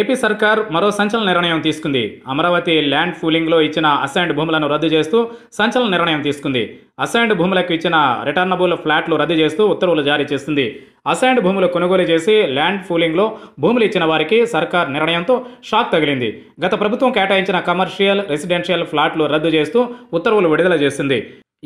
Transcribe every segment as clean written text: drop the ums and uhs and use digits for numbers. AP Sarkar Maro Sanchal Niranayam Tiskundi, Amaravati Land Pooling Lo Ichina Assigned Bhumulanu Raddu Chestu, Sanchal Niranayam Tiskundi, Assigned Bhumulaku Ichina Returnable Flat Lo Raddu Chestu, Uttaravulu Jari Chestundi. Assigned భూముల కొనుగోలు చేసి land pooling లో భూములు ఇచ్చిన వారికి సర్కార్ నిర్ణయంతో shock తగిలింది. గత ప్రభుత్వం కేటాయించిన కమర్షియల్ రెసిడెన్షియల్ ఫ్లాట్లు రద్దు చేస్తూ ఉత్తర్వులు విడుదల చేసింది.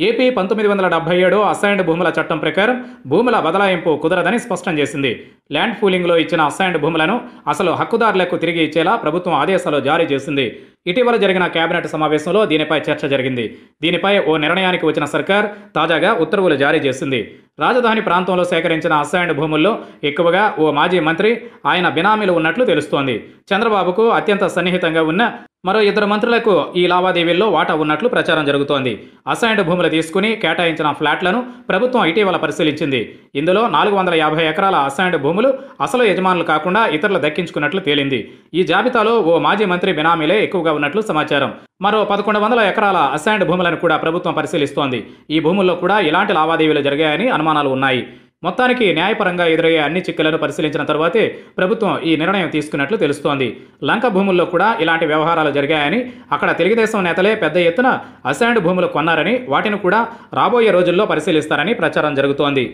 ఏపీ 1977 అసైన్డ్ భూముల చట్టం ప్రకారం భూముల బదలాయింపు కుదరదని స్పష్టం చేసింది. ల్యాండ్ పూలింగ్ లో ఇచ్చిన అసైన్డ్ భూములను అసలు హక్కుదారులకు తిరిగి ఇచ్చేలా ప్రభుత్వం ఆదేశాలు జారీ చేసింది. ఇటీవల జరిగిన కేబినెట్ సమావేశంలో దీనిపై చర్చ జరిగింది. దీనిపై ఓ నిర్ణయానికి వచ్చిన సర్కార్ తాజాగా ఉత్తర్వులు జారీ చేసింది. రాజధాని ప్రాంతంలో సేకరించిన అసైన్డ్ భూముల్లో ఎక్కువగా ఓ మాజీ మంత్రి, ఆయన బినామీలు ఉన్నట్లు తెలుస్తోంది. చంద్రబాబుకు అత్యంత సన్నిహితంగా ఉన్న మరో ఇద్దరు మంత్రులకు ఈ లావాదేవీల్లో వాటా ఉన్నట్లు ప్రచారం జరుగుతోంది. అసైన్డ్ భూములు తీసుకుని కేటాయించిన ఫ్లాట్లను ప్రభుత్వం ఇటీవల పరిశీలించింది. ఇందులో 450 ఎకరాల అసైన్డ్ భూములు అసలు యజమానులు కాకుండా ఇతరులు దక్కించుకున్నట్లు తేలింది. ఈ జాబితాలో ఓ మాజీ మంత్రి బినామీలే ఎక్కువగా ఉన్నట్లు సమాచారం. మరో 1100 ఎకరాల అసైన్డ్ భూములను కూడా ప్రభుత్వం పరిశీలిస్తోంది. ఈ భూముల్లో కూడా ఇలాంటి లావాదేవీలు జరిగాయని అనుమానాలు ఉన్నాయి. మొత్తానికి న్యాయపరంగా ఎదురయ్యే అన్ని చిక్కులను పరిశీలించిన తర్వాతే ప్రభుత్వం ఈ నిర్ణయం తీసుకున్నట్లు తెలుస్తోంది. లంక భూముల్లో కూడా ఇలాంటి వ్యవహారాలు జరిగాయని, అక్కడ తెలుగుదేశం నేతలే పెద్ద ఎత్తున అసైన్డ్ భూములు కొన్నారని, వాటిని కూడా రాబోయే రోజుల్లో పరిశీలిస్తారని ప్రచారం జరుగుతోంది.